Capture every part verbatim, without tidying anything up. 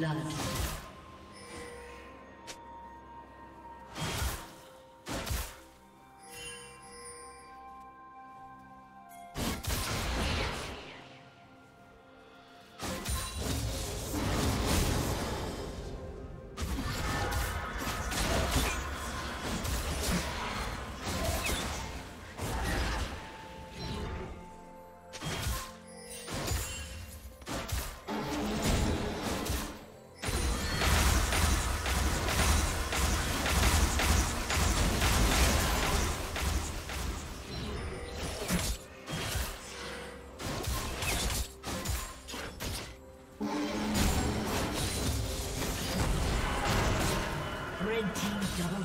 blood.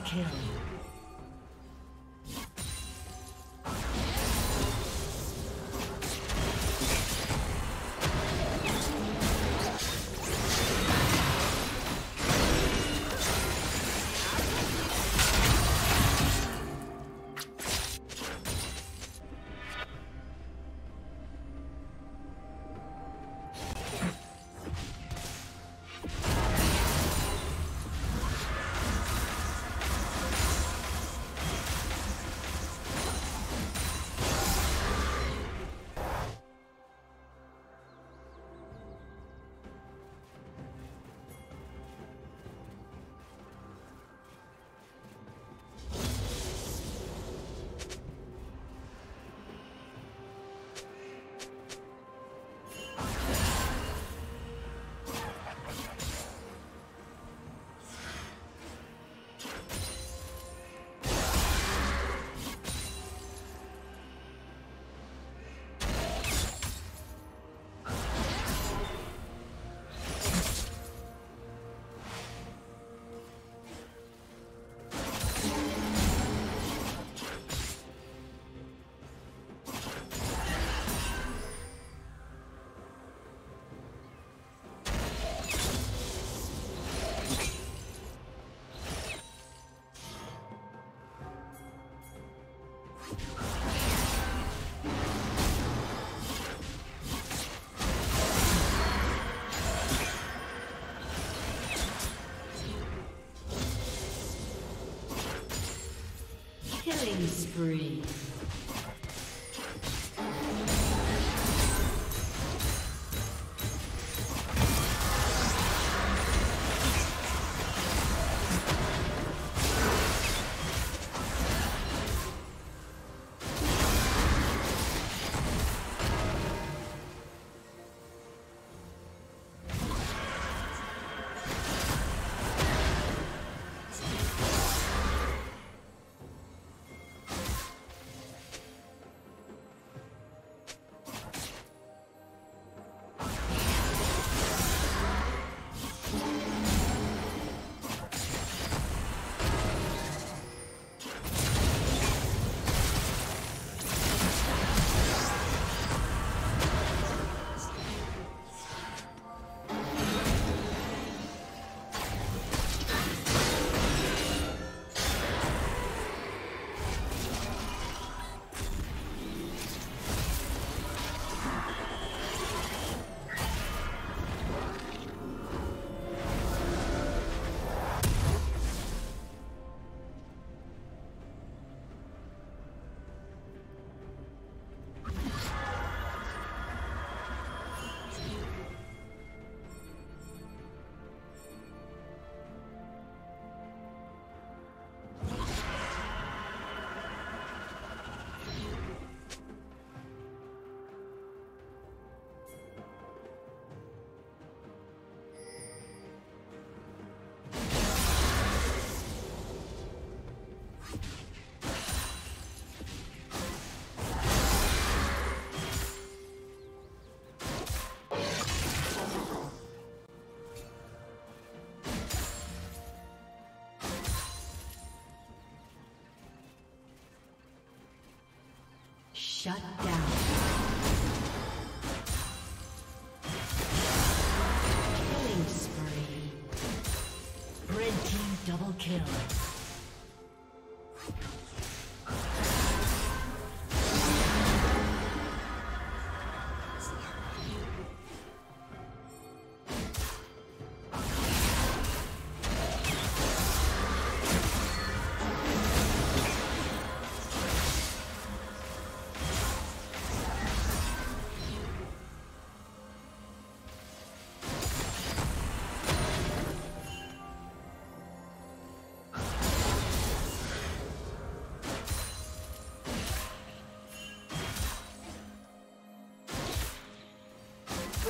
Kill. Killing spree. Shut down. Killing spree. Red team double kill.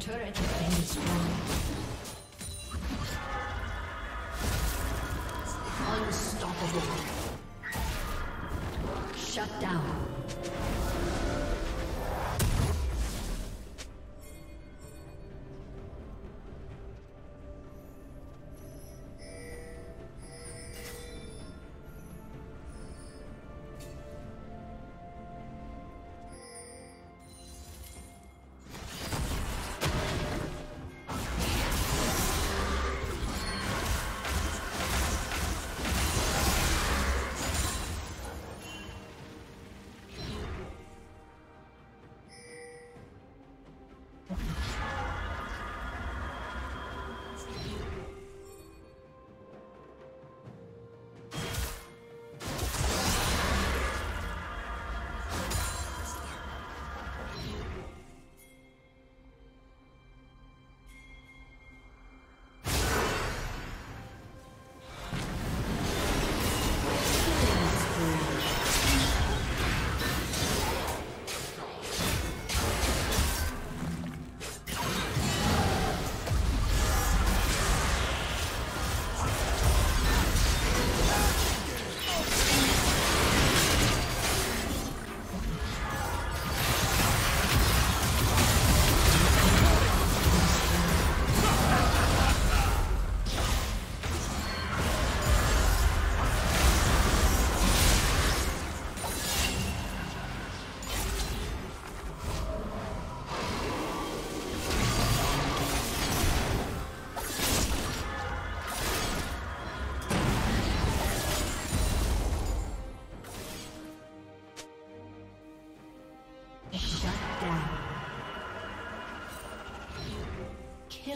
Turret has been destroyed. Unstoppable. Shut down.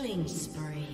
Killing spree.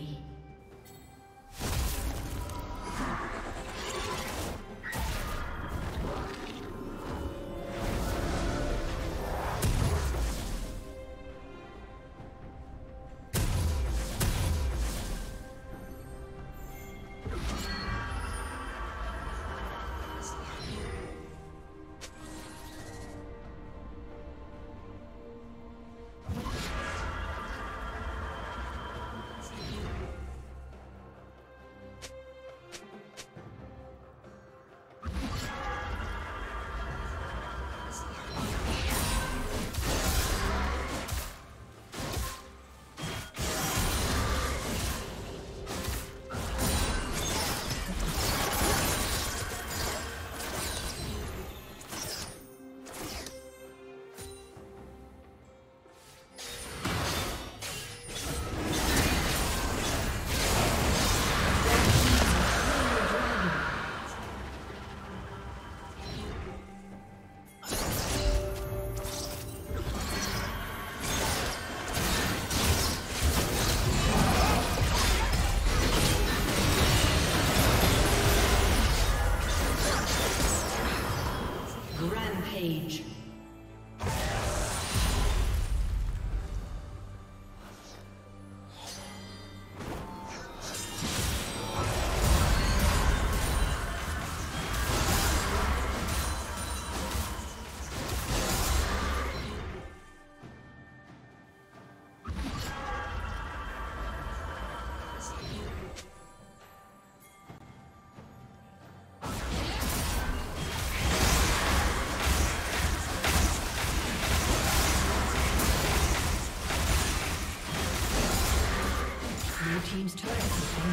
Page. Team's turret has been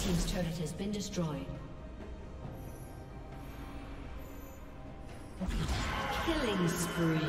Team's turret has been destroyed. Killing spree.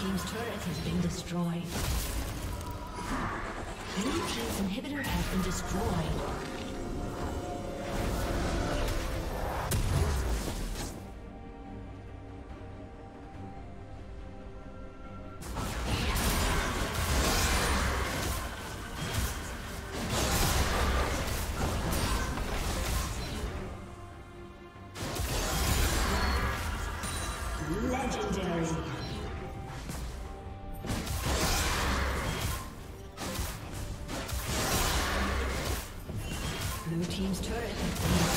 Team's turret has been destroyed. Blue team's inhibitor has been destroyed. Blue team's turret has been destroyed.